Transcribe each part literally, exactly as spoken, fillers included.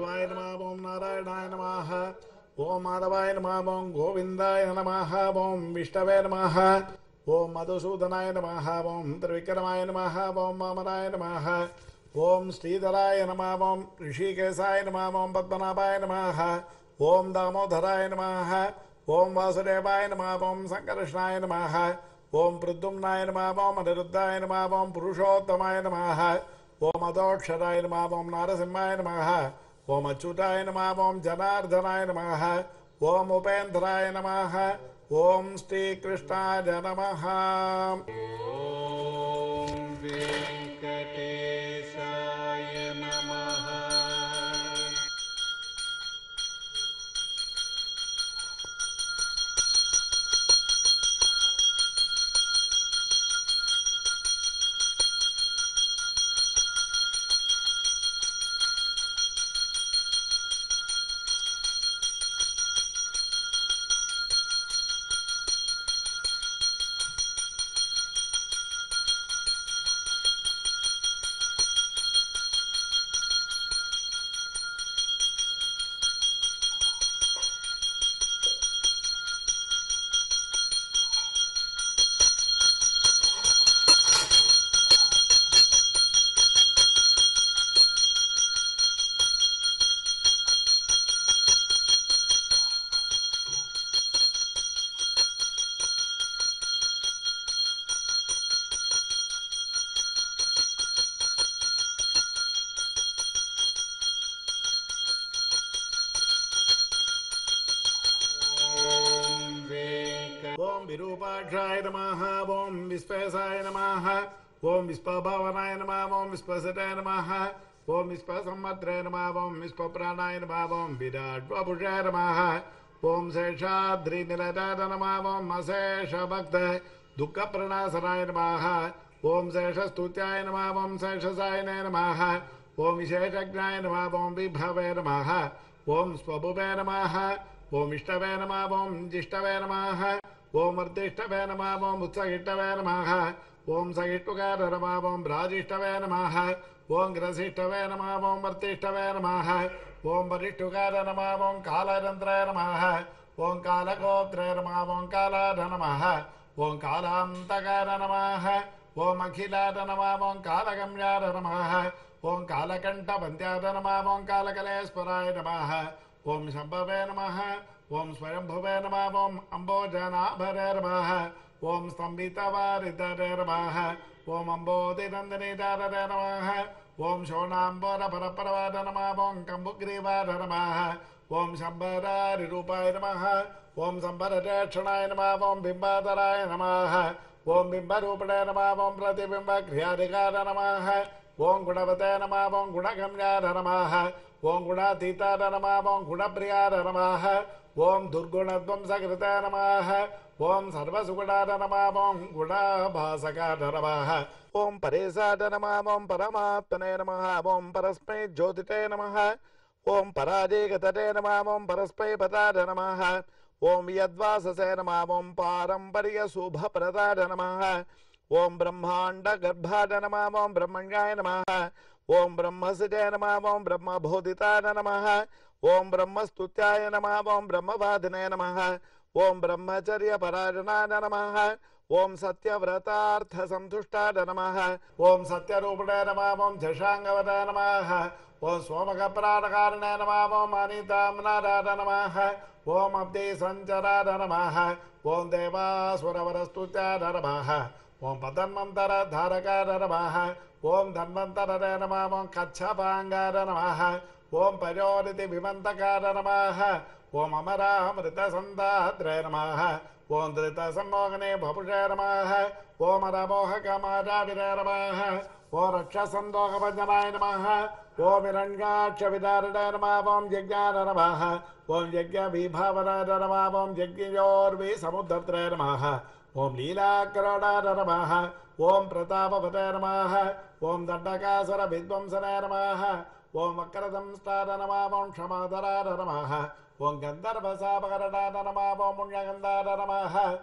Vasudevaya Namaha, Om Narayana Namaha, Om Madhavaya Namaha, Om Govindaya Namaha, Om Vishnave Namaha, Om Madhusudanaya Namaha, Om Trivikramaya Namaha, Om Mamaraya Namaha, Om Sridharaya Namaha, Om Rishikesaya Namaha, Om Padmanabhaya Namaha, Om Damodharaya Namaha, Om Vasudevaya Namaha, Om Sankarshnaya Namaha, Om Pradumnaya Namaha, Om Aniruddhaya Namaha, Om Purushottamaya Namaha, Om Adokshadaya Namaha, Om Narasimhaya Namaha, Om Achyutaya Namaha, Om Janardhanaya Namaha, Om Upendraya Namaha, Om Sri Krishnaya Namaha. Om Venkatesaya Namaha. Virupakshaya Namaha, Om Vispesaya Namaha, Om Vispabhavanaya Namaha, Om Vispasataya Namaha, Om Vispasammatraya Namaha, Om Vispapranaya Namaha, Om Vidatvapusha Namaha, Om Seshadri Nilatata Namaha, Om Asesha Bhakta Dukkha Pranasaraya Namaha, Om Seshastutyaya Namaha, Om Seshasayana Namaha, Om Visheshagnaya Namaha, Om Vibhavaya Namaha, Om Swabhubhaya Namaha, Om Ishtavaya Namaha, Om Jishtavaya Namaha, Om Ardishtavaya Namaha, Om Utsaghittavaya Namaha, Om Saghittukara Namaha, Om Brajishtavaya Namaha, Om Grasishtavaya Namaha, Om Vartishtavaya Namaha, Om Varishtukara Namaha, Om Kalarandraya Namaha, Om Kalagotraya Namaha, Om Kaladha Namaha, Om Kalamtakara Namaha, Om Akhilata Namaha, Om Kalagamyara Namaha, Om Kalakantabhantyata Namaha, Om Kalakalesparaya Namaha, Om Shambhavaya Namaha, Om Swayambhuvaya Namaha, Om Ambojanaabhare Namaha, Om Stambhitavaridare Namaha, Om Ambodinandinidare Namaha, Om Shonambora Paraparavada Namaha, Om Kambugrivada Namaha, Om Sambharari Rupaya Namaha, Om Sambharadeshanaya Namaha, Om Bimbhadaraya Namaha, Om Bimbarupade Namaha, Om Pratibimba Kriyadikara Namaha, Om Gunavate Namaha, Om Gunagamyada Namaha, Om Gunatitara Namaha, Om Gunapriyada Namaha, Om Durgunatvam Sakrita Namaha, Om Sarvasugudada Namaha, Om Gudabhasakata Namaha, Om Paresada Namaha, Om Paramatane Namaha, Om Parasme Jyotite Namaha, Om Parajekatate Namaha, Om Paraspe Patada Namaha, Om Yadvasase Namaha, Om Paramparya Subhapratada Namaha, Om Brahmanda Garbhada Namaha, Om Brahmanyaya Namaha, Om Brahmasitaya Namaha, Om Brahma Bodhitana Namaha, Om Brahmastutyaya Namaha, Om Brahmavadinaya Namaha, Om Brahmacharya Parajanaya Namaha, Om Satyavrataartha Santushtada Namaha, Om Satyarupanaya Namaha, Om Jashangavadaya Namaha, Om Swamakaprarakaranaya Namaha, Om Anitamnarada Namaha, Om Abdi Sancharada Namaha, Om Devaswaravarastutyada Namaha, Om Padanmantara Dharakada Namaha, Om Dhanvantarada Namaha, Om Kachabangada Namaha, Om Pajoriti Vimantakara Namaha, Om Amara Amrita Sandhadre Namaha, Om Drita Sammogane Bhapusha Namaha, Om Aramohaka Madhavira Namaha, Om Raksha Sandoka Vajanaya Namaha, Om Irangaksha Vidarada Namaha, Om Yagyana Namaha, Om Yagya Vibhavarada Namaha, Om Yagyorvi Samudhatre Namaha, Om Leela Karada Namaha, Om Pratapavate Namaha, Om Dandakasara Vidvamsana Namaha, Om Akaratam Stada Namaha, Om Kshamadharada Namaha, Om Gandharvasapakarada Namaha, Om Punyagandhada Namaha,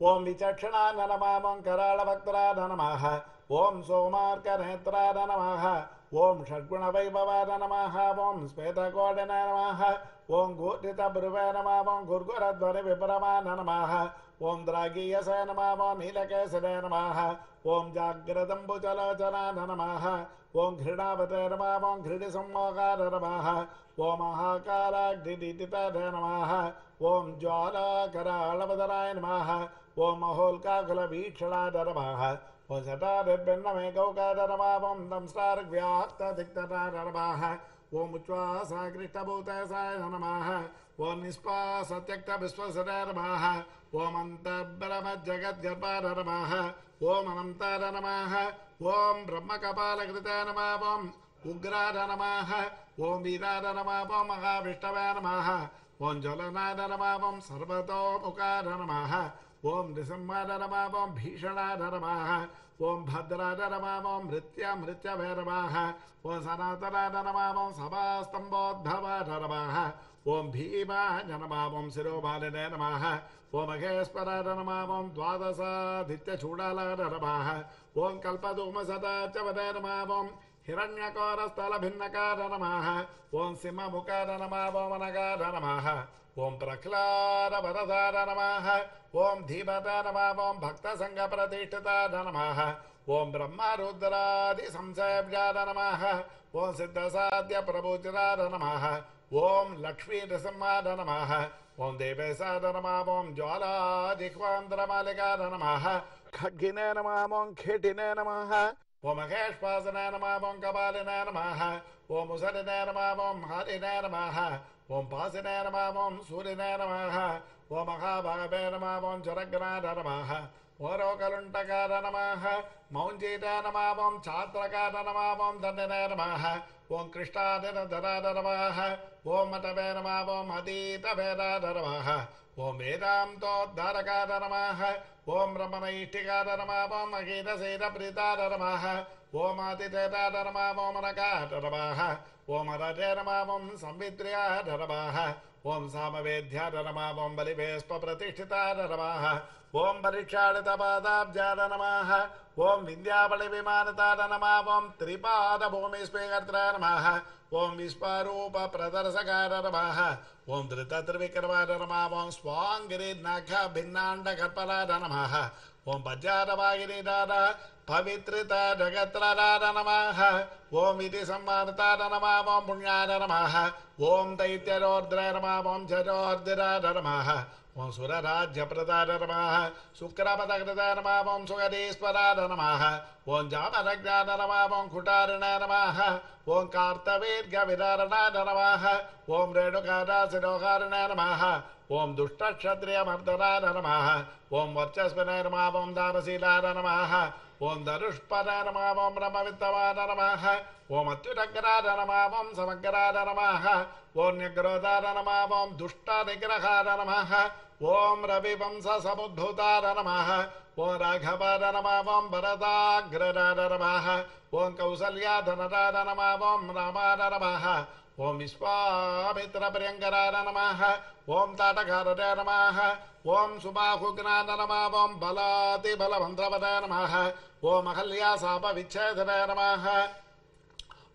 Om Vichakshana Namaha, Om Karala Bhaktarada Namaha, Om Somarkanetrada Namaha, Om Shadguna Vaibhavada Namaha, Om Sveta Gordana Namaha, Om Gurdita Bruva Namaha, Om Gurguradvare Vipramana Namaha, Om Dragiyasa Namaha, Om Hilakesana Namaha, Om Jagradambujalajana Namaha, Om Ghridavata Namaha, Om Ghridisamogada Namaha, Om Mahakara Griditita Namaha, Om Jala Karalavadara Namaha, Om Maholka Kulavichara Namaha, O Satad Bename Goka Dadabam, Damsar Vyata Dictata Dadabaha, Womutua Sagritabuta Sanamaha, Wonispa Satekta Biswasadamaha, Womanta Brahma Jagat Gapadamaha, Womanamta Danamaha, Wom Brahmakapala Gritanamabam, Ugra Danamaha, Wombida Danamabam, Mahavishtavamaha, Wonjolana Danamabam, Sarvato Muka Danamaha. Om Disamma Dharmabam Bhishana Dharmaha, Om Bhadra Dharmabam Mritya Mritya Vedamaha, Om Sanatana Dharmabam Sabastambodhava Dharmaha, Om Bhima Dharmabam Sirobali Dharmaha, Om Agespara Dharmabam Dvadasa Ditya Chudala Dharmaha, Om Kalpaduma Sada Chavadharmabam Hiranyakora Stala Bhinnaka Dharmaha, Om Sima Mukha Dharmabam Anaka Dharmaha, Om Praklara Varadara Namaha, Om Dhivata Namaha, Om Bhakta Sangha Pratitata Namaha, Om Brahma Rudra Disamsevya Namaha, Om Siddha Sadhya Prabhutira Namaha, Om Lakshmi Disamma Namaha, Om Devesa Namaha, Om Jala Jikwandra Malika Namaha, Khadgine Namaha, Om Khitine Namaha, Om Akeshpasana Namaha, Om Kabalina Namaha, Om Usadina Namaha, Om Harina Namaha, Om Pasina Namaha, Om Surina Namaha, Om Mahabhagave Namaha, Om Jaragrada Namaha, Om Rokaluntaka Namaha, Maunjita Namaha, Om Chatraka Namaha, Om Dandina Namaha, Om Krishna Dharada Namaha, Om Matave Namaha, Om Adita Veda Namaha, Om Vedamto Dharaka Namaha, Om Ramanaitika Namaha, Om Agita Seda Prita Namaha, Om Aditeta Namaha, Om Rakata Namaha, Om Arajanamam, Om Samvitriya Dharamaha, Om Samavedya Dharamaha, Om Balivespa Pratishthita Dharamaha, Om Parichadita Padabja Dharamaha, Om Vindhyabali Vimanata Dharamaha, Om Tripada Bhumispegartra Dharamaha, Om Visparupa Pradarsaka Dharamaha, Om Dritatrivikrama Dharamaha, Om Swangiridnaka Bhinnanda Karpala Dharamaha, Om Pajadavagiri Dharamaha, Pavitrita Jagatra Dharamaha, Om Iti Sammarta Dharamaha, Om Punya Dharamaha, Om Daitya Rodra Dharamaha, Om Jajodira Dharamaha, Om Surarajya Prata Dharamaha, Sukrapatakrita Dharamaha, Om Sugadespara Dharamaha, Om Jamaragya Dharamaha, Om Kutarina Dharamaha, Om Kartavirga Vidarana Dharamaha, Om Redukada Sidokarina Dharamaha, Om Dushta Kshatriya Mardana Dharamaha, Om Varchaspana Dharamaha, Om Dharasila Dharamaha, Om Darushpada Namaha, Om Ramavittavada Namaha, Om Atyutagrada Namaha, Om Samagrada Namaha, Om Nyagrodada Namaha, Om Dushta Nigrahada Namaha, Om Ravivamsa Samudhutada Namaha, Om Raghavada Namaha, Om Bharadagradada Namaha, Om Kausalyada Namaha, Om Ramada Namaha, Om Vishwamitra Priyankarada Namaha, Om Tatakarada Namaha, Om Subhahugnada Namaha, Om Balati Balavandravada Namaha, Om Ahalya Sapa Vichedada Namaha,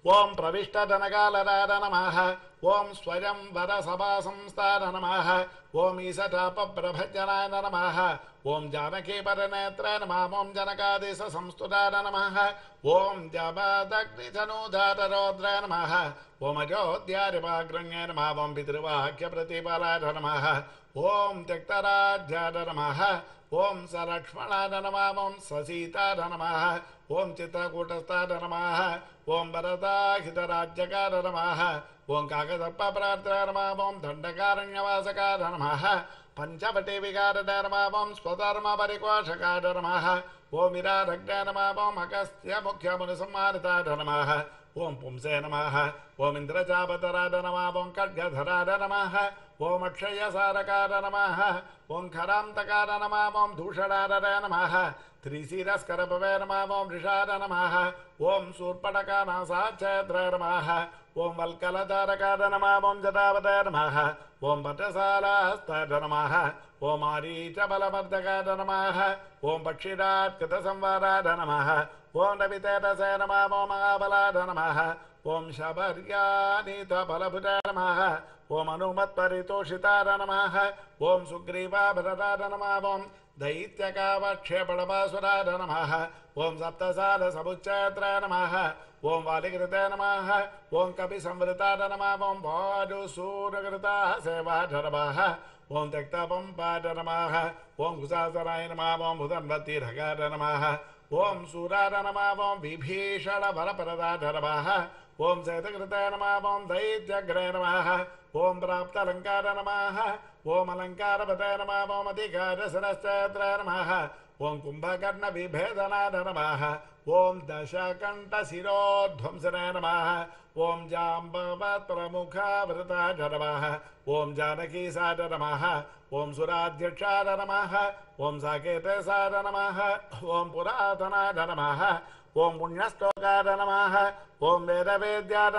Om Pravishta Danagalada Namaha, Om Swayamvara Sabha Samstada Namaha, Om Isatapa Prabhajanada Namaha, Om Janaki Paranetra Namaha, Om Janakadisa Samstudada Namaha, Om Javadakri Janudada Rodra Namaha, Om Ajodhya Rivagranya Namaha, Om Vidrivakya Pratipalada Namaha, Om Jaktarajada Namaha, Om Sarakshmanada Namaha, Om Sasitada Namaha, Om Chittakutastada Namaha, Om Bharadahitarajakada Namaha, Om Kakasappa Prarthana Namaha, Om Dandakaranyavasakada Namaha, Panchavati Vikarada Namaha, Om Swadharma Parikwashakada Namaha, Om Viradagda Namaha, Om Akastya Mukhya Munisammartada Namaha, Om Pumse Namaha, Om Indrajapatarada Namaha, Om Kadgadharada Namaha, Om Akshaya Sarakada Namaha, Om Karamtakada Namaha, Om Dhushadada Namaha, Trisiras Karapave Namaha, Om Rishada Namaha, Om Surpadakana Sachatra Namaha, Om Valkalatarakada Namaha, Om Jadavada Namaha, Om Patasala Astada Namaha, Om Aricha Balavardakada Namaha, Om Pakshirat Katasamvarada Namaha, Om Naviteta Namaha Om Avalada Namaha Om Shabaryanita Palabhuta Namaha Om Anumat Paritoshitara Namaha Om Sugriva Bharata Namaha Om Daityakavakshepadabhasurada Namaha Om Saptasada Sabuchatra Namaha Om Valikrita Namaha Om Kapisamvritata Namaha Om Vadusudakrita Sevata Namaha Om Tekta Pampata Namaha Om Kusasaraya Namaha Om Bhutanvati Dhagata Namaha Om Surada Namaha Om Vibhishana Varaparada Namaha Om Saitakrita Namaha Om Daityagra Namaha Om Prapta Lankara Namaha Om Alankara Pata Namaha Om Adhikara Sarasthatra Namaha Om Kumbhakarna Vibhedanada Namaha Om Dashakanta Sirodhamsana Namaha Om Jambavatra Mukha Vrata Namaha Om Janaki Sada Namaha Om Suradhyachara Namaha Om Sakete Sada Namaha Om Puratana Namaha Om Punyastoka Namaha Om Vedavedya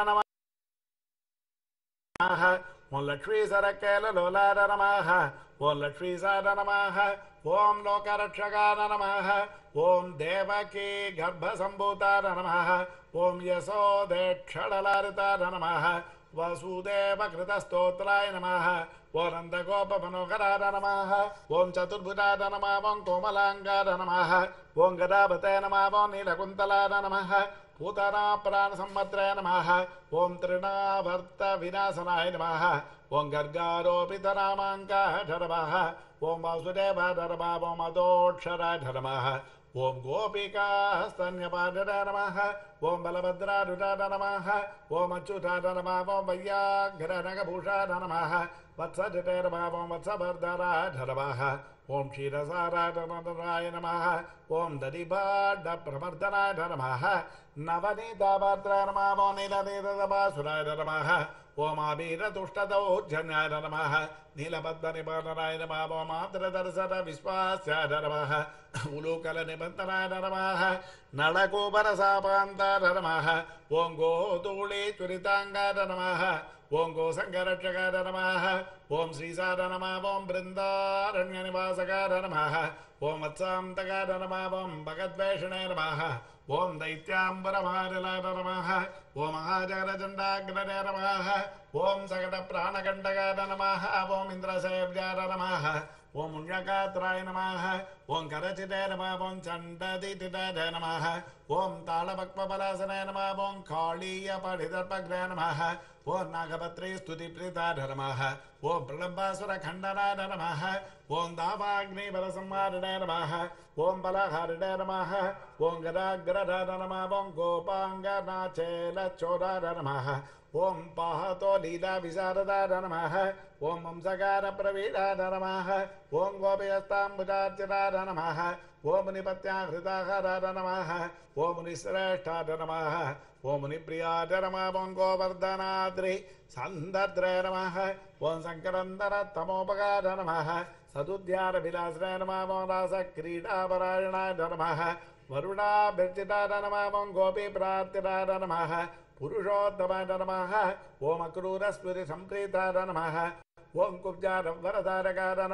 Namaha Om Lakshmi Sarakela Lola Namaha Om Lakshmi Sada Namaha Om Lokarachagana Namaha Om Devaki Garbhasambhuta Namaha Om Yasode Chadalarita Namaha Vasudeva Kritastotraya Namaha Om Andagopa Manogarada Namaha Om Chaturbhudada Namaha Om Komalangada Namaha Om Gadabhate Namaha Om Nilakuntalada Namaha Putana Prana Sammatraya Namaha Om Trinavarta Vinasanaya Namaha Om Gargaro Pitanamanka Namaha Om Vasudeva Namaha Om Adotshara Namaha Om Gopika Stanyabada Namaha Om Balabhadra Dutta Namaha Om Achuta Namaha Om Vayagranagabhusha Namaha Vatsajate Namaha Om Vatsabardara Namaha Om Shirasara Namaha Namaha Om Dadibada Pramardana Namaha Navanita Bhadra Namaha Om Nilanita Dabasura Namaha Om Abhira Dushtado Janya Namaha Nilabhadda Nibhananaya Namaha Om Adra Darsana Vishwasya Namaha Ulukala Nibhantanaya Namaha Nalakubara Sapanta Namaha Om Goduli Turitanga Namaha Om Gosangarachaka Namaha Om Srisada Namaha Om Brindaranya Nivasaka Namaha Om Vatsamtaka Namaha Om Bhagatveshana Namaha Om Daityambara Maharalada Namaha Om Ahajarachandagrada Namaha Om Sakata Pranakandagada Namaha Om Indrasevjara Namaha Om Munyakatraya Namaha Om Karachita Namaha Om Chandatitita Namaha Om Talabakpapalasana Namaha Om Kaliya Paditarpagra Namaha Om Nagapatri Studiprita Namaha Om Pralambasura Khandana Namaha Om Davagni Balasamara Namaha Om Balaharida Namaha Om Gadagrada Namaha Om Gopanga Nachela Choda Namaha Om Pahato Lila Visarada Namaha Om Mamsagara Pravida Namaha Om Gopiyastam Budarjana Namaha Om Nipatya Hridahara Namaha Om Nisreshta Namaha Om Nipriya Namaha Om Govardhanadri Sandardre Namaha Om Sankarandara Tamopagada Namaha Sadudyara Vilasre Namaha Om Rasa Krida Varayana Namaha Varuna Birchita Namaha Om Gopi Pratira Namaha Purushottama Namaha Om Akrura Spuri Samprita Namaha Om Kubjara Varadaraka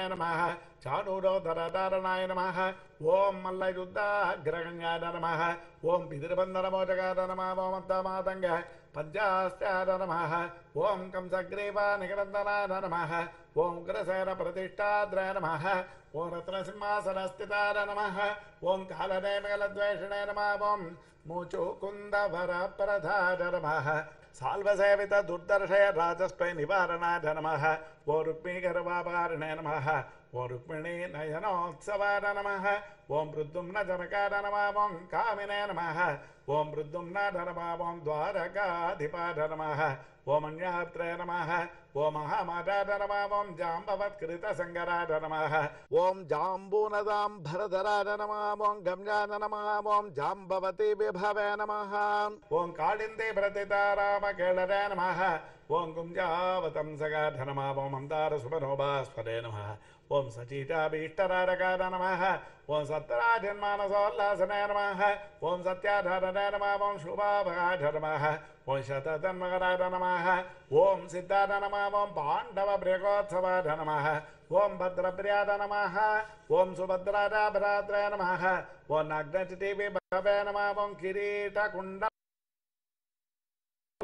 Namaha Chanuro Dharadarana Namaha Om Mallayuddha Graganya Namaha Om Pidirabandana Mojagada Namaha Om Addamatanga Panjastya Namaha Om Kamsagriva Nikarandana Namaha Om Grasera Pratishthadra Namaha Om Ratrasimhasanastitara Namaha Om Kaladevgaladveshana Namaha Om Muchukunda Varapradha Namaha Salva Sevita Durdarshaya Rajaspay Nivarana Namaha Om Rukmi Garvavarana Namaha Om Rukmini Nayanotsavara Namaha Om Prudumna Janakara Namaha Om Kamine Namaha Om Prudumna Dharma Om Dwaraka Dhipada Namaha Om Anyatra Namaha Om Mahamada Namaha Om Jambavatkhrita Sangarada Namaha Om Jambunadam Bharadarada Namaha Om Gamjana Namaha Om Jambavati Vibhave Namaha Om Kalindi Pratita Ramakelada Namaha Om Kumjavatam Sagadha Namaha Om Amdara Subhanobaswade Namaha Om Sachita Bishtararagada Namaha Om Sattarajan Manasollasana Namaha Om Satyadharana Namaha Om Shubhavagada Namaha Om Shatatanmagarada Namaha Om Siddhada Namaha Om Pandava Brekotsavada Namaha Om Bhadrabriyada Namaha, Om Subhadrada Bhradra Namaha, Om Nagnatitivi Bhavya Namaha, Om Kirita Kunda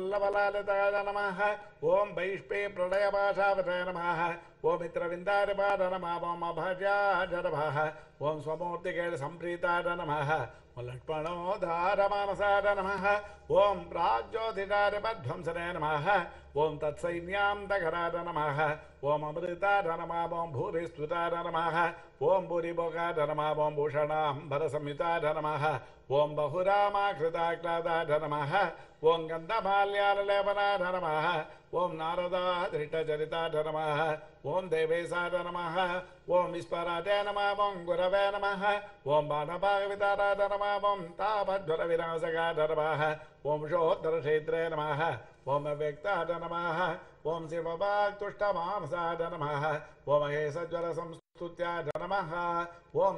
Allavalalitaya Namaha, Om Vaishpe Pradaya Bhashavatra Namaha, Om Mitravindari Bhada Namaha, Om Abhajya Jadavaha, Om Swamurtikaya Sampritada Namaha, Om Lakpanodhara Manasada Namaha, Om Prajyodhidari Badhamsana Namaha, Om Tatsainyam Dagarada Namaha, Om Amrita Dhanamaha, Om Bhuristuta Dhanamaha, Om Bhuriboga Dhanamaha, Om Bhushanam Bharasamyuta Dhanamaha, Om Bahurama Kritaklada Dhanamaha, Om Gandhamalya Levana Dhanamaha, Om Narada Dhrita Charita Dhanamaha, Om Devesa Dhanamaha, Om Ispara Dhanamaha, Om Gurave Namaha, Om Bhanabhagavitara Dhanamaha, Om Tabhadvara Vinasaka Dhanamaha, Om Shodhara Shetra Namaha, Om Avekta Dhanamaha, Om Sivabhag Tushtamamsa Dhanamaha, Om Ahesajvara Samstutya Dhanamaha, Om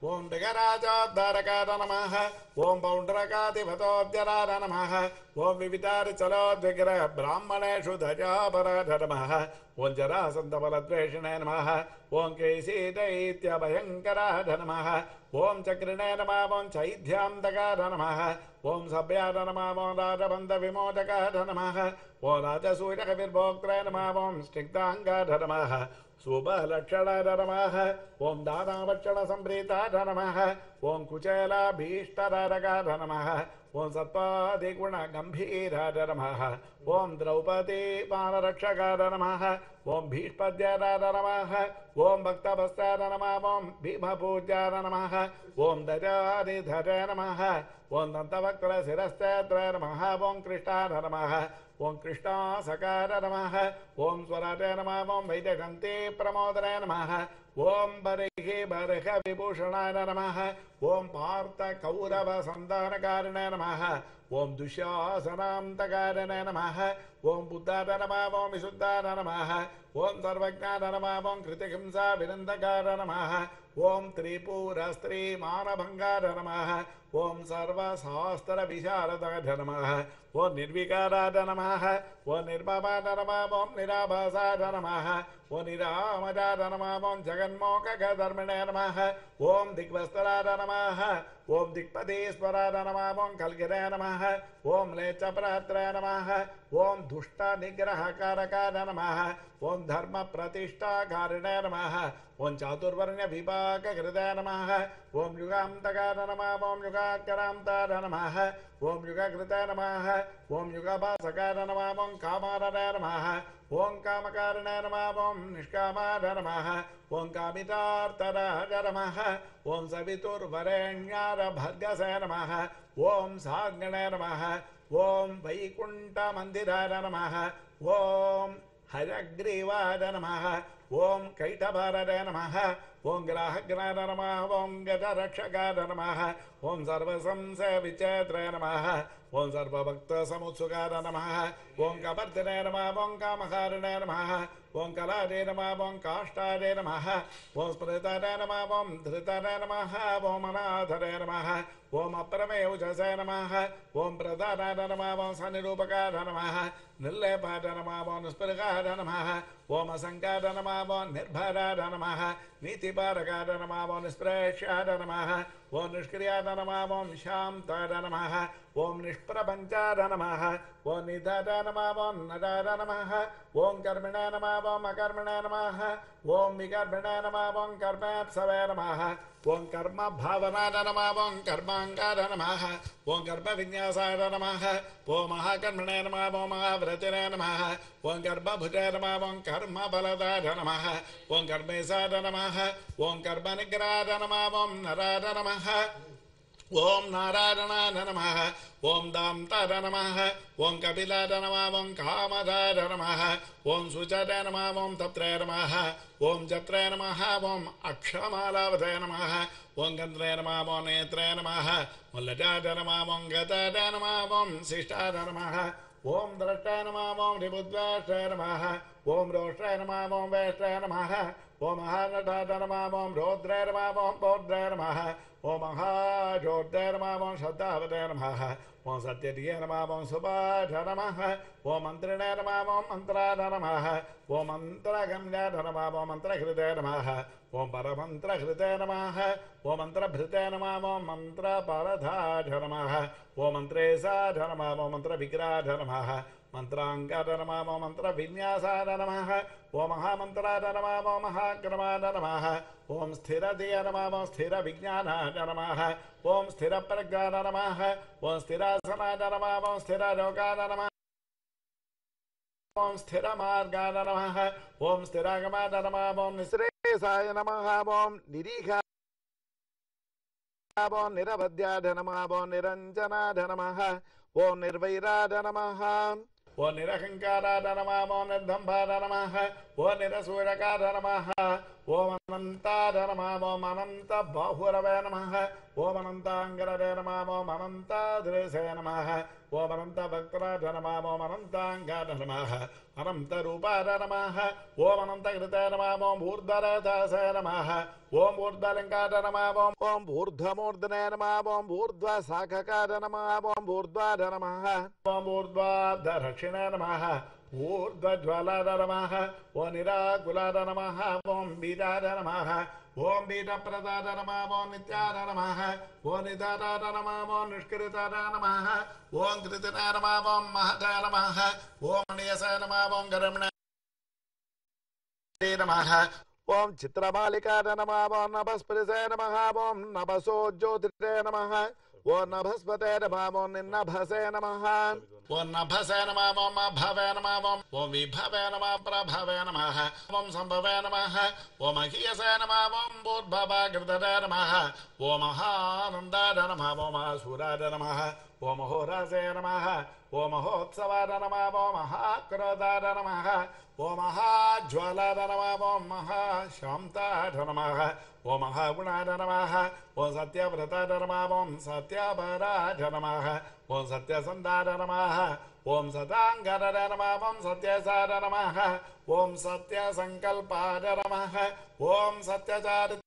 Om Dagaraja Dharaka Dhanamaha, Om Boundraka Divato Dharada Namaha, Om Vivitar Chalot Vigra Brahmaneshu Dhajabara Dhanamaha, Om Jarasandavaladveshana Namaha, Om Kesi Daitya Bhayankara Dhanamaha, Om Chakrine Namaha, Om Chaidhyam Daka Dhanamaha, Om Sabhya Dhanamaha, Om Rajabandha Vimodaka Dhanamaha, Om Rajasuita Kavirbhoktra Namaha, Om Sniktanga Dhanamaha, Subha Lakshana Dhanamaha, Om Dada Vachana Sambrita Dhanamaha, Om Kuchela Bhishta Radaka Dhanamaha, Om Satpa Diguna Gambhira Dhanamaha, Om Draupati Banarakshaka Dhanamaha, Om Bhishpadya Dhanamaha, Om Bhaktavasya Dhanamaha, Om Bhimapudya Dhanamaha, Om Dajari Dhanamaha, Om Dantavakra Sirastya Dhanamaha, Om Krishna Dhanamaha, Om Krishna Sakara Namaha, Om Swarata Namaha, Om Vaidakanti Pramodana Namaha, Om Barikhi Barikha Vibhushanana Namaha, Om Partha Kaurava Sandhanakarana Namaha, Om Dushyasana Takarana Namaha, Om Buddhana Namaha, Om Visuddhana Namaha, Om Sarvajnana Namaha, Om Kritikimsa Vinandakara Namaha, Om Tripura Stri Manabhangara Namaha, Om Sarva Sastra Visharada Namaha, Om Nirvikara Namaha, Om Nirbhava Namaha, Om Nirabhasa Namaha, Om Niramada Namaha, Om Jaganmoka Dharmana Namaha, Om Dikvastara Namaha, Om Dikpadeshwara Namaha, Om Kalgira Namaha, Om Lechapratra Namaha, Om Dushta Nigrahakaraka Namaha, Om Dharma Pratishta Karana Namaha, Om Chaturvarnya Vibha Kakrita Namaha, Om Yugam Takara Namaha, Om Yugakaramta Namaha, Om Yugakrita Namaha, Om Yugabhasakara Namaha, Om Kamara Namaha, Om Kamakara Namaha, Om Nishkama Namaha, Om Kamitartara Namaha, Om Savitur Varenyara Bhargasa Namaha, Om Sagana Namaha, Om Vaikunta Mandira Namaha, Om Hayagriva Namaha, Om Kaitabara Namaha, Om Grahagrana Namaha, Om Gajarakshaka Namaha, Om Sarvasamsa Vichatra Namaha, Om Sarva Bhakta Samutsukara Namaha, Om Kapartana Namaha, Om Kamaharana Namaha, Om Kalade Namaha, Om Kashtade Namaha, Om Spritana Namaha, Om Dhritana Namaha, Om Anathara Namaha, Om Aprameyujasa Namaha, Om Pradana Namaha, Om Sanirupakara Namaha, Nilepada Namaha, Om Spirikara Namaha, Om Asankara Namaha, Om Nirbhara Namaha, Niti Bharagada Namaha, Om Spreshada Namaha, Om Nishkriyada Namaha, Om Shamtada Namaha, Om Nishprabhanchada Namaha, Om Nidhada Namaha, Om Nadada Namaha, Om Karmana Namaha, Om Akarmana Namaha, Om Vikarmana Namaha, Om Karmapsava Namaha, Om Karma Bhavana Namaha, Om Karmangada Namaha, Om Karma Vinyasada Namaha, Om Mahakarmana Namaha, Om Mahavrajana Namaha, Om Karma Bhuta Namaha, Om Karma Balada Namaha, Om Karmesada Namaha, Om Karma Nigrada Namaha, Om Narada Namaha, Om Narada Namaha, Om Damta Namaha, Om Kapila Namaha, Om Kamada Namaha, Om Sujata Namaha, Om Taptra Namaha, Om Jatra Namaha, Om Akshamala Namaha, Om Gandra Namaha, Om Netra Namaha, Om Lajata Namaha, Om Gata Namaha, Om Sishta Namaha, Om Drashta Namaha, Om Ribudvashta Namaha, Om Roshta Namaha, Om Vashta Namaha, Om Hanataramam, Rodramam, Bodramah, Om Maha, Rodramam, Shadavadamah, Om Satyamam, Subhadamah, Om Mantranamam, Mantradamah, Om Mantragam, Dadamam, Mantragridamah, Om Paramantragridamah, Om Mantrabritanamam, Mantra Paradharamah, Om Mantresa Dharamam, Mantra Vigradamah. Mantranga Dharma, Mantra Vinyasa Dharma, Om Mahamantra Dharma, Om Mahakrama Dharma, Om Sthira Dharma, Om Sthira Vijnana Dharma, Om Sthira Pragya Dharma, Om Sthira Sama Dharma, Om Sthira Yoga Dharma. Om Sthira Marga Dharma, Om Sthira Gama Dharma, Om Nisresa Dharma, Om Nirika. Om Nirabadya Dharma, Om Niranjana Dharma, Om Nirvaira Dharma. Om Nirahankara Dharma, Om Nirdhamba Dharma, Om Nirasuraka Dharma, Om Ananta Dharma, Om Ananta Bahurave Dharma, Om Ananta Angara Dharma, Om Ananta Drishe Dharma, Om Ananta Vakra Dharma, Om Ananta Angara Dharma, Ananta Rupa Dharma, Om Ananta Krita Dharma, Om Burdharata Dharma, Om Burdhalinka Dharma, Om Burdhamurdhane Dharma, Om Burdhva Sakhaka Dharma, Om Burdhva Dharma, Om Burdhva Dharakshana Dharma, Urdhva Jvala Dharma, Om Nirakula Dharma, Om Bida Dharma, Om Bida Prada Dharma, Om Nitya Dharma, Om Nidara Dharma, Om Nishkrita Dharma, Om Krita Dharma, Om Mahadharma, Om Niyasa Dharma, Om Garamna Dharma, Om Chitramalika Dharma, Om Nabasprisa Dharma, Om Nabaso Jyotirte Dharma, Om Nabhaspate Dharma, Om Ninnabhase Dharma, Om Nabhase Dharma, Om Abhave Dharma, Om Vibhave Dharma, Prabhave Dharma, Om Sambhave Dharma, Om Akiyase Dharma, Om Bodhbhava Gridhade Dharma, Om Mahananda Dharma, Om Asura Dharma, Om Ahorase Dharma, Om Ahotsava Dharma, Om Mahakrodha Dharma, Om Mahajvala Dharma, Om Mahashamta Dharma, Om Mahavuna Dharma, Om Satyavrata Dharma, Om Satyabhara Dharma, Om Satyasandha Dharma, Om Satangara Dharma, Om Satyasa Dharma, Om Satyasankalpa Dharma, Om Satyacharita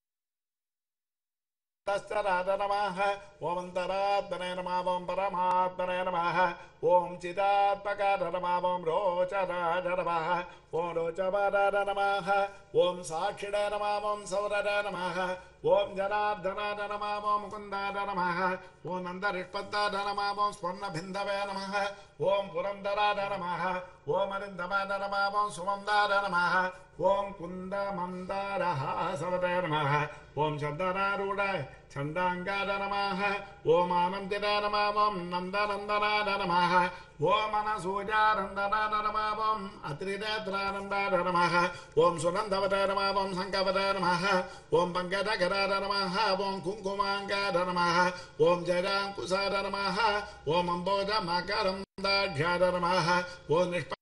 Tasthara Dharma, Om Antaratmane Dharma, Om Paramatmane Dharma, Om Chidatmaka Dharma, Om Rochara Dharma, Om Rochavara Dharma, Om Sakshida Dharma, Om Saurada Dharma, Om Janardhana Dharma, Om Mukunda Dharma, Om Andarishpata Dharma, Om Swarna Bhindave Dharma, Om Purandara Dharma, Om Arindava Dharma, Om Sumanda Dharma, Om Kunda Mandara Hasavada Dharma, Om Chandara Ruda Chandanga Dharma, Om Anandira Dharma, Om Nandanandana Dharma, Om Anasujarandana Dharma, Om Atridetrananda Dharma, Om Sunandavada Dharma, Om Sankavada Dharma, Om Pangadaka Dharma, Om Kunkumanga Dharma, Om Jayankusa Dharma, Om Amboja Makaranda Dharma, Om Nishpa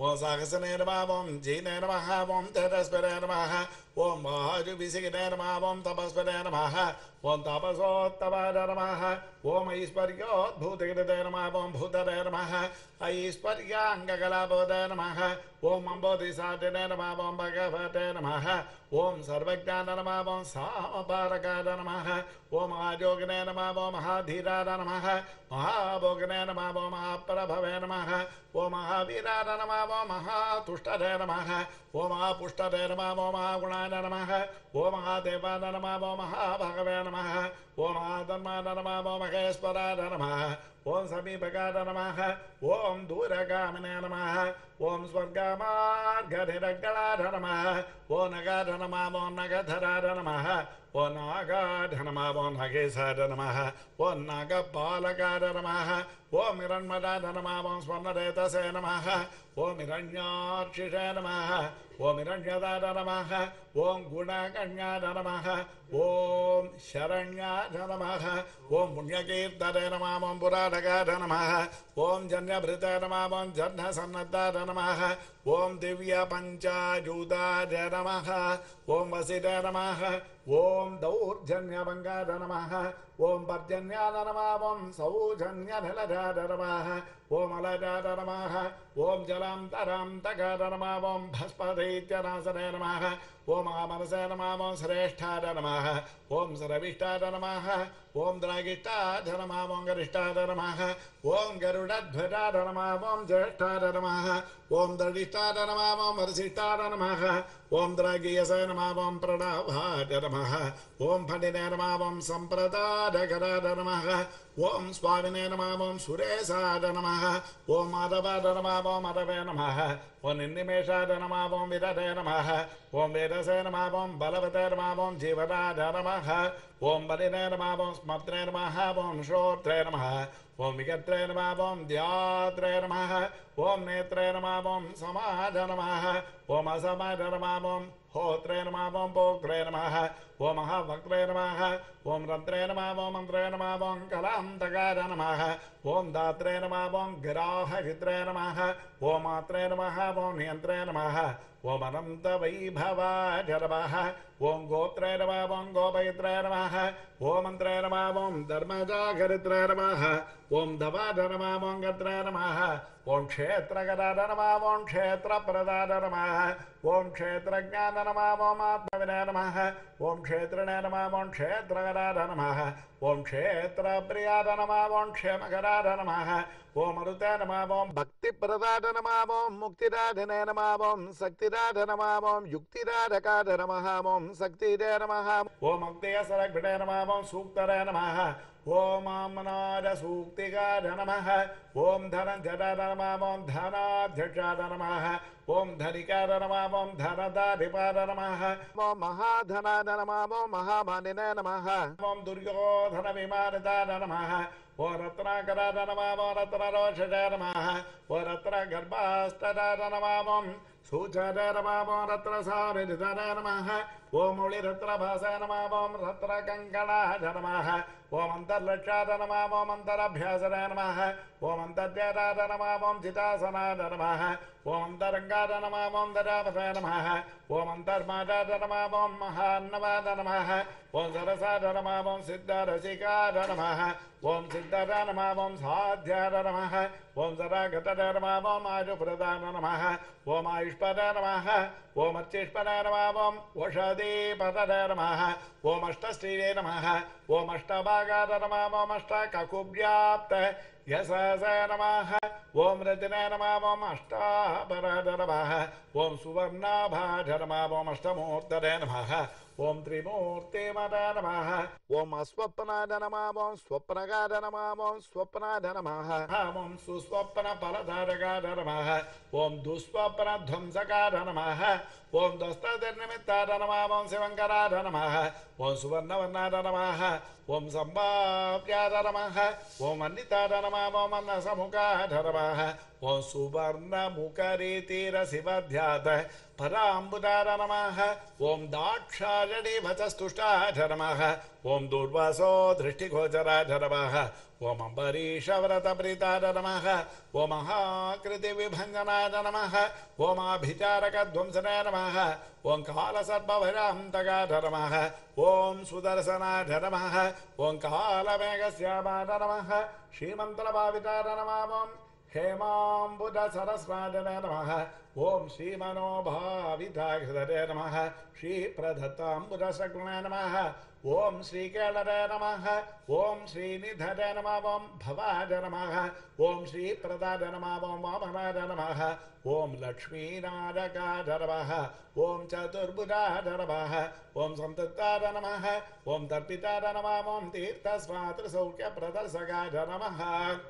Om Sakasana Dharma, Om Jina Dharma, Om Tadaspara Dharma, Om Vahajuvisika Dharma, Om Tapaspara Dharma, Om Tapasottava Dharma, Om Aisparyodbhutika Dharma, Om Bhuta Dharma, Aisparyangakalabodha Dharma, Om Ambodhisata Dharma, Om Bhagavata Dharma, Om Sarvajna Dharma, Om Samaparaka Dharma, Om Mahajogana Dharma, Om Mahadhira Dharma, Mahabhogana Dharma, Om Mahaprabhava Dharma, Om Mahavira Dharma, Om Mahatushta Dharma, Om Mahapushta Dharma, Om Mahaguna Dharma, Om Mahadeva Dharma, Om Mahabhagava Dharma, Om Mahadharma Dharma, Om Maheshwara Dharma, Om Om Samipagada Namaha, Om Duragamana Namaha, Om Swargamargadhiraggalada Namaha, Om Nagada Namaha, Om Nagadharada Namaha, Om Nagada Namaha, Om Nagesada Namaha, Om Nagapalagada Namaha, Om Hiranmadada Namaha, Om Swarnaretase Namaha, Om Hiranyarchishe Namaha, Om Hiranyadada Namaha, Om Gunaganyada Namaha, Om Sharanyada Namaha, Om Punyakirtada Namaha, Om Puranagada Namaha, Om Janyabrita Namaha, Om Janasamnadada Namaha, Om Divya Panchayudada Namaha, Om Vasida Namaha, Om Daurjanya Bangada Namaha, Om Bharjanya Namaha, Om Saujanya Nalada Namaha, Om Alada Namaha, Om Jalam Taram Tagada Namaha, Om Bhaspaditya Nasana Namaha, Om Amanasa Namaha, Om Sreshtada Namaha, Om Saravistada Namaha, Om Dragita Namaha, Om Garistada Namaha, Om Garudadhvada Namaha, Om Jeshtada Namaha, Om Dalitada Namaha, Om Arsitada Namaha, Om Dragiyasa Namaha, Om Pranavhada Namaha, Om Pandina Namaha, Om Sampradada Gadada Namaha, Om Swamine Namaha, Om Suresada Namaha, Om Madhavada Namaha, Om Madhavaya Namaha, Om Nimeshada Namaha, Om Vidade Namaha, Om Vedase Namaha, Om Balavate Namaha, Om Jivadada Namaha, Om Badine Namaha, Om Smatre Namaha, Om Shotre Namaha, Om Vikatre Namaha, Om Dhyatre Namaha, Om Netre Namaha, Om Samadha Namaha, Om Asamadha Namaha, Om Hotre Namaha, Om Pokre Namaha, Om Mahavakre Namaha, Om Rantre Namaha, Om Mantre Namaha, Om Kalamtagada Namaha, Om Datre Namaha, Om Grahakitre Namaha, Om Atre Namaha, Om Yantre Namaha, Om Ananta Vaibhavada Namaha, Om Gotre Namaha, Om Gopaitre Namaha, Om Antre Namaha, Om Dharmajagaritre Namaha, Om Davada Namaha, Om Gatre Namaha, Om Kshetra Gadada Namaha, Om Kshetra Pradada Namaha, Om Kshetra Jnana Namaha, Om Atmavida Namaha, Om Kshetra Namaha, Om Kshetra Gadada Namaha, Om Kshetra Priyada Namaha, Om Kshema Gadada Namaha, Om Arutana Namaha, Om Bhakti Pradada Namaha, Om Muktidadhana Namaha, Om Saktidadha Namaha, Om Yuktidadhakada Namaha, Om Saktidadha Namaha, Om Aktiyasarakbhida Namaha, Om Suktara Namaha, Om Amanada Suktigada Namaha, Om Dhananjada Namaha, Om Dhanadhyajada Namaha, Om Dharikada Namaha, Om Dhanadadhipada Namaha, Om Mahadhanada Namaha, Om Mahamanina Namaha, Om Duryodhana Vimanada Namaha, Om Ratnakada Namaha, Om Ratnaroshada Namaha, Om Ratnagarbhastada Namaha, Om Sujada Namaha, Om Ratrasarida Namaha, Om Uliratrabhasa Namaha, Om Ratrakankalada Namaha, Om Antarlakshada Namaha, Om Antarabhyasada Namaha, Om Antarjada Namaha, Om Chittasanada Namaha, Om Antarangada Namaha, Om Dadavasa Namaha, Om Antarmadada Namaha, Om Mahanavada Namaha, Om Sarasada Namaha, Om Siddharashikada Namaha, Om Siddhada Namaha, Om Sadhyada Namaha, Om Saragatada Namaha, Om Ajupradana Namaha, Om Ayushpada Namaha, Om Achishpada Namaha, Om Vashadepada Namaha, Om Ashtashride Namaha, Om Ashtabhagada Namaha, Om Ashtakakubhyapta Yasasa Namaha, Om Ratina Namaha, Om Ashtabharada Namaha, Om Suvarnabhada Namaha, Om Ashtamurtada Namaha, Om Trimurti Mada Namaha, Om Aswapanada Namaha, Om Swapanagada Namaha, Om Swapanada Namaha, Om Suswapana Paladharagada Namaha, Om Duswapana Dhamsakada Namaha, Om Dastadirnimittada Namaha, Om Sivangarada Namaha, Om Suvarnavanada Namaha, Om Sambhavjada Namaha, Om Annitada Namaha, Om Annasamukada Namaha, Om Suvarnamukharitira Sivadhyata Parambudara Namaha, Om Dakshayani Bhajastushtada Namaha, Om Durvaso Drishtigojarada Namaha, Om Ambarishavrata Pritada Namaha, Om Mahakriti Vibhanjanada Namaha, Om Abhijaraka Dvamsana Namaha, Om Kala Sarpavaram Tagada Namaha, Om Sudarsanada Namaha, Om Kala Vegasyamada Namaha, Shrimantara Bhavitada Namaha, Om Hemam Buddha Sarasvada Namaha, Om Shri Mano Bhavitaghadare Namaha, Shri Pradhatam Buddha Sakrana Namaha, Om Shri Kalare Namaha, Om Shri Nidhare Namaha, Om Bhavada Namaha, Om Shri Pradada Namaha, Om Vamanada Namaha, Om Lakshmi Nadakada Namaha, Om Chaturbuddhada Namaha, Om Santatada Namaha, Om Tarpitada Namaha, Om Tirthasvatra Saukya Pradarsagada Namaha.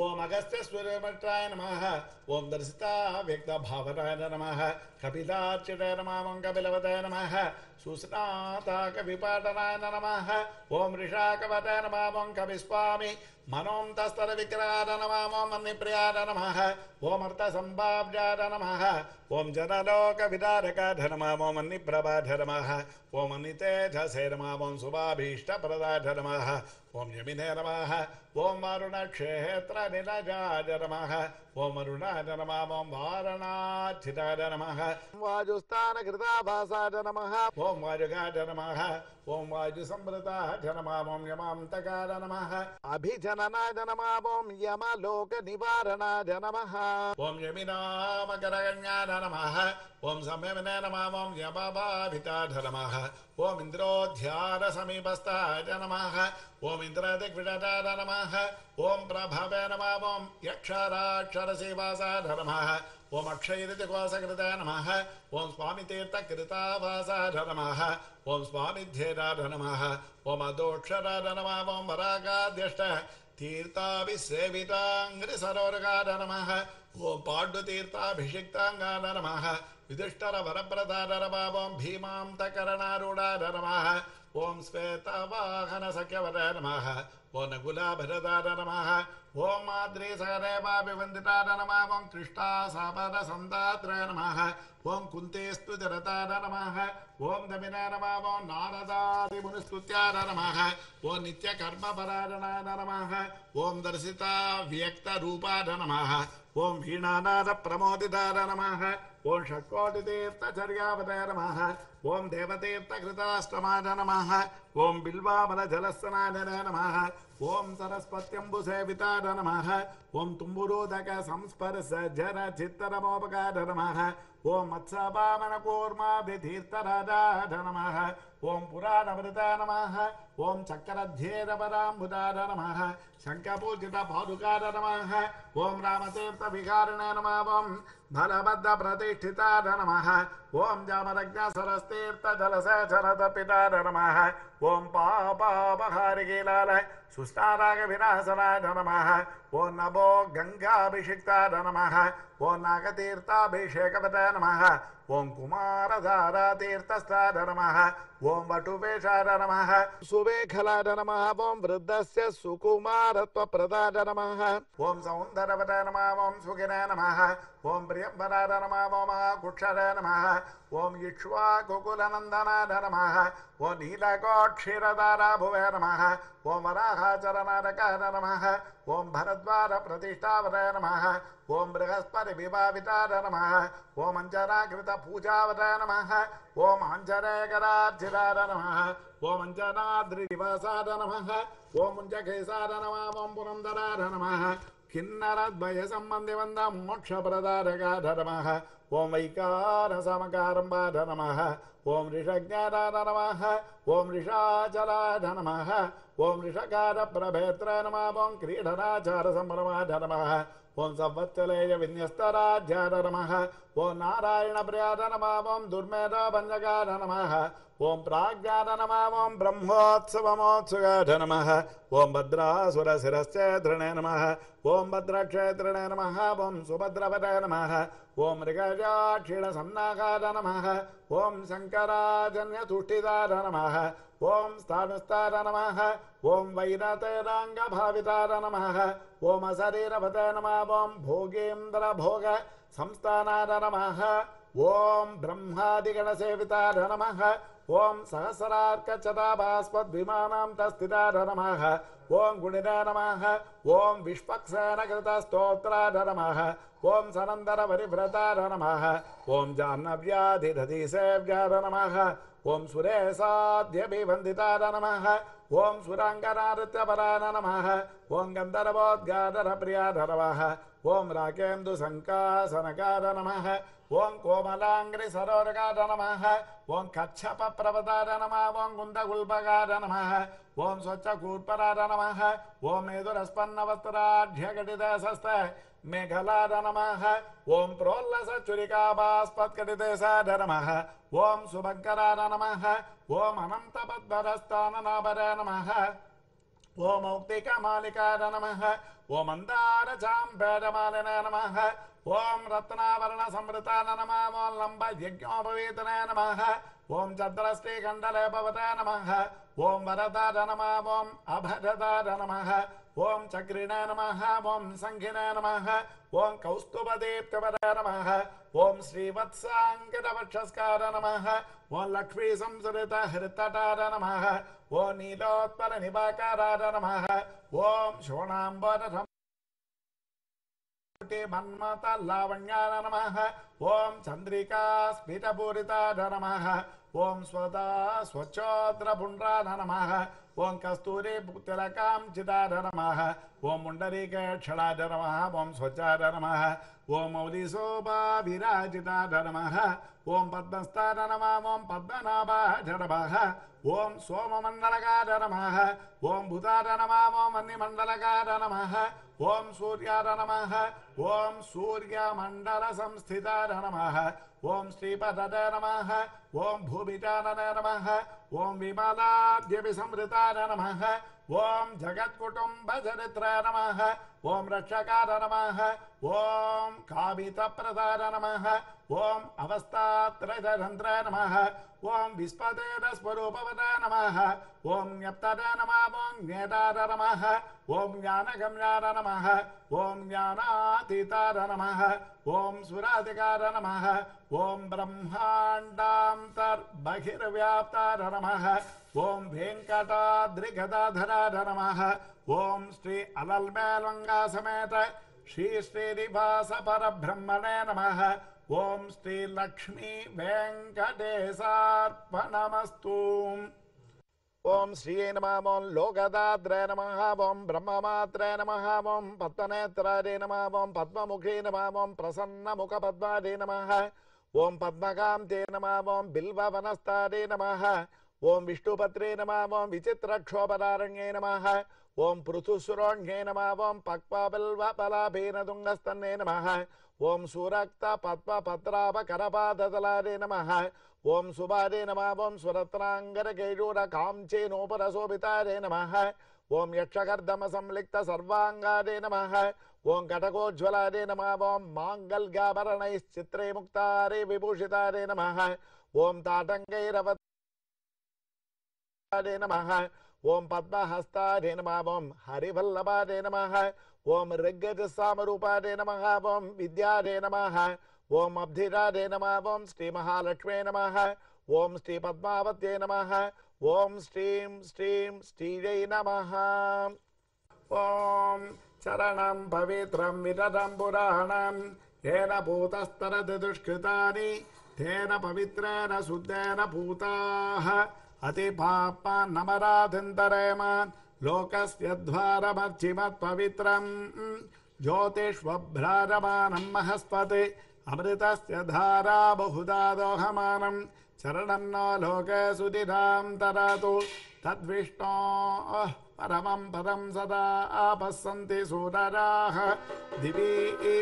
Om Agastya Suryamartraya Namaha, Om Darsita Vyakta Bhavaraya Namaha, Kapidachita Namamanka Bilavadaya Namaha, Susnata Kavipatanaya Namaha, Om Rishakavataya Namamanka Viswami, Manom Tastara Vikrada Namamam Manipriyada Namaha, Om Artha Sambhavjada Namaha, Om Janaloka Vidaraka Dhanamam Maniprabha Dhanamaha, Om Aniteja Sedamam Subhabhishta Prada Dhanamaha, Om Yamine Namaha, Om Varunakshetra Nilajada Namaha, Om Arunada Namaha, Om Varanachitaya Namaha, Om Vajustana Krita Bhasada Namaha, Om Vajagada Namaha, Om Vajusambrata Dhanamam, Om Yamam Takada Namaha, Abhijana Namaha, Yama Loka Nivarana Namaha, Om Yamina Makaraganya Namaha, Om Samyamina Namaha, Om Yababa Vita Namaha, Om Indro Dhyara Samibasta Namaha, Om Indra Dekvidata Namaha, Om Prabhava Namaha, Om Yakshara Charasivasa Namaha, Om Akshayita Kwasakrita Namaha, Om Swami Tirtha Krita Vasa Namaha, Om Swami Dheda Namaha, Om Adokshara Namaha, Om Varaga Deshta Tirtha Visevita Ngrisaroga Namaha, Om Pandu Tirtha Bhishiktanga Namaha, Vidishtara Varaprada Namaha, Om Bhimam Takarana Ruda Namaha, Om Sveta Vahana Sakyavada Namaha, Om Nagula Bharada Namaha, Om Madri Sareva Vivandita Namaha, Om Krishna Sabada Samdatra Namaha, Om Kunti Stujarata Namaha, Om Damina Namaha, Om Narada Tribunistutya Namaha, Om Nitya Karma Paradana Namaha, Om Darsita Vyakta Rupa Namaha, Om Vinanada Pramodita Namaha, Om Shakoditirtha Charyavata Namaha, Om Devatirtha Kritastamada Namaha, Om Bilvamala Jalassanada Namaha, Om Saraspathyambu Sevitada Namaha, Om Tumburudaka Samsparasa Jara Chittaramopakada Namaha, Om Matsabhamana Kurma Vidhirtarada Namaha, Om Puranavrita Namaha, Om Chakradhyera Parambuddha Namaha, Shankapujita Bhadukada Namaha, Om Ramatirtha Vikarana Namaha, Om Dharabadda Pratishthita Namaha, Om Jamaragna Sarastirtha Jalasa Charada Pita Namaha, Om Papa Baharigilala, Sustaraga Vinasana Namaha, Om Nabo Ganga Bishikta Namaha, Om Nagatirtha Bishekavata Namaha, Om Kumara Dhara Tirthastha Namaha, Om Vatuveshara Namaha, Suvekhala Namaha, Om Vriddhasya Sukumaratva Pradada Namaha, Om Saundaravata Namaha, Om Sukina Namaha, Om Priyambara Namaha, Om Akushara Namaha, Om Yishwa Gokulanandana Namaha, Om Nilakotshirada Bhuve Namaha, Om Varahacharanaraka Namaha, Om Bharadvara Pratishthava Namaha, Om Brihaspati Vibhavita Namaha, Om Anjana Krita Pujavata Namaha, Om Anjana Garajira Namaha, Om Anjana Dridivasada Namaha, Om Munjakesada Namaha, Om Purandara Namaha, Kinnarat Bhayasamandevanda Moksha Pradaraga Namaha, Om Vaikara Samakaramba Namaha, Om Rishagnara Namaha, Om Rishajala Namaha, Om Rishakara Prabhetra Namaha, Om Kridhara Charasambrama Namaha, Om Savatalaya Vinyastara Jadamaha, Om Narayana Priyadanama, Om Durmeda Banjagadamaha, Om Pragyadanama, Om Brahmotsamotsugadamaha, Om Badrasura Sirashetranamaha, Om Badrakshetranamaha, Om Subhadravadanamaha, Om Rikaja Chidasamnagadamaha, Om Sankara Janyatuttidanamaha, Om Sthanustadanamaha, Om Vairateranga Bhavitanamaha, Om Asarira Vatanamaha, Om Bhogimdra Bhoga Samstanadanamaha, Om Brahmadikana Sevitanamaha, Om Sahasrarka Chatabhaspad Vimanam Tastidanamaha, Om Guninamaha, Om Vishpaksanakrita Stotranamaha, Om Sanandara Varivrata, Om Janavya Dhidhadisevjanamaha, Om Suresa Dyabi Vandita Namaha, Om Surangara Tabarana Namaha, Om Gandharabod Gadara Priya Namaha, Om Rakendu Sanka Sanagara Namaha, Om Komalangri Saroragada Namaha, Om Kachapa Pravadara Namaha, Om Gundagulbagada Namaha, Om Socha Kurparada Namaha, Om Meduraspanavatra Jhagadida Sasta, Meghalada Namaha, Om Prolasa Churikabas Patkadidesa Namaha, Om Subhankara Namaha, Om Anantapadvarastana Namaha, Om Auktikamalikarya Namaha, Om Andarajambedamale Namaha, Om Ratnavarna Samritana Namaha, Om Lamba Yajnopavitane Namaha, Om Chadrasti Kandale Bhavata Namaha, Om Varadada Namaha, Om Abhadada Namaha, Om Chakrina Namaha, Om Sankhina Namaha, Om Kaustubadiptavada Namaha, Om Srivatsangitavachaskara Namaha, Om Lakshmi Samsarita Hritada Namaha, Om Nilotpara Nibakara Namaha, Om Shonambara Manmata Lavanya Namaha, Om Chandrika Spita Purita Namaha, Om Swada Swachadra Bundra Namaha, Om Kasturi Bhutirakam Chita Namaha, Om Mundarika Chala Namaha, Om Swacha Namaha, Om Maurisoba Virajita Namaha, Om Padmasta Namaha, Om Padmanabha Namaha, Om Soma Mandalaka Namaha, Om Buddha Namaha, Om Mani Mandalaka Namaha, Om Surya Namaha, Om Surya Mandala Samsthita Namaha, Om Sripada Namaha, Om Bhubitana Namaha, Om Vimala Devi Samrita Namaha, Om Jagat Kutumba Charitra Namaha, Om Rakshaka Namaha, Om Kavita Pradana Namaha, Om Avastha Traidhandra Namaha, Om Vispadera Swarupavada Namaha, Om Yaptada Namaha, Om Nyadada Namaha, Om Jnana Gamyada Namaha, Om Jnanatitara Namaha, Om Suradhikara Namaha, Om Brahmandam Tar Bhagiravyaptara Namaha, Om Venkatadrikadadhara Namaha, Om Sri Alalmelanga Sameta, Shri Srinivasa Parabrahmane Namaha, Om Sri Lakshmi Venkatesarpanamastum. Om Sri Namah, Om Lokadadre Namah, Om Brahma Matre Namah, Om Pattanetare Namah, Om Padmamukhi Namah, Om Prasanna Mukha Padmade Namah, Om Padmakamte Namah, Om Bilva Vanastade Namah, Om Vishnupatre Namah, Om Vichitra Kshopadaranye Namah, Om Prithusuranye Namah, Om Pakva Bilva Palabhena Dungastanne Namah, Om Surakta Patma Patrava Karapadadalare Namah, Om Subhade Namah, Om Suratrangara Kejura Kamche Nopara Sobitare Namah, Om Yakshakardama Samlikta Sarvangade Namah, Om Katakojvalade Namah, Om Mangal Gabaranais Chitre Muktare Vibhushitare Namah, Om Tatangai Ravatade Namah, Om Padmahastade Namah, Om Harivallabade Namah, Om Riggaj Samarupade Namah, Om Vidyade Namah, Om Abdhirade Namah, Om Sri Mahalakshmi Namaha, Om Sri Padmavate Namaha, Om Stream Stream Stirey Namaha, Om Charanam Pavitram Viradam Puranam, Tena Bhutastara Dushkritani, Tena Pavitrana Suddhena Bhutaha, Ati Papa Namaradhantareman, Lokasya Dvara Marchimat Pavitram, Jyotishvabhramanam Mahaspate, Amritasya dhara bahuda dohamanam, charanamna loke sudidam taratu, tadvishno paramam param sada apasanti sudaraha, divi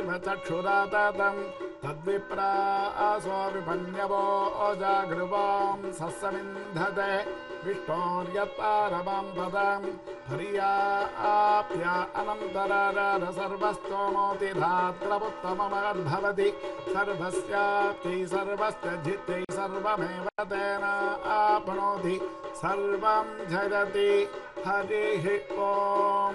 vachachuratatam, tadvipra aso vipanyavo ojagruvam sasamindhate, Victoria Parabam Padam, Hariya Apya Anantarara Sarvastomoti Dhatrabuttamamad Bhavati, Sarvasyapti Sarvasya Jitti Sarvamevatena Apanoti, Sarvam Jayati Harihi Om.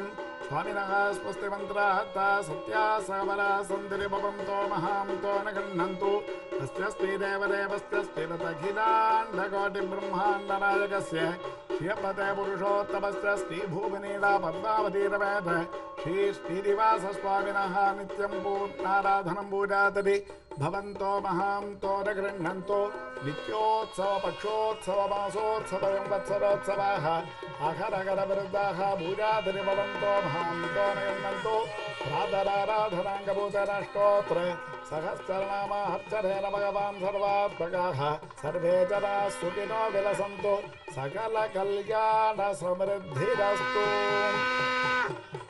Swaminaha Swasti Mantrahata Satya Savara Sandiri Bhavanto Mahamto Nagannantu, Astyasti Deva Devastasthi Ratakhinanda Koti Brahmanda Najakasya, Shriyapate Purushottamastasthi Bhuvanila Padmavati Raveta, Shri Srinivasa Swaminaha Nityam Purnadadhanam Bhujatati, Bhavanto Mahamto Nagannantu, Nityotsava Pakshotsava Masotsava Vatsaratsavaha, Akharagara Vruddhaha Bhujatati Bhavanto Mahamto Nagannantu, Radharadharangabutanashtotra, Sahasranama Harcharena Bhagavan Sarvatpakaha, Sarvejana Sukhino Vilasantu, Sakala Kalyana Samriddhirastu.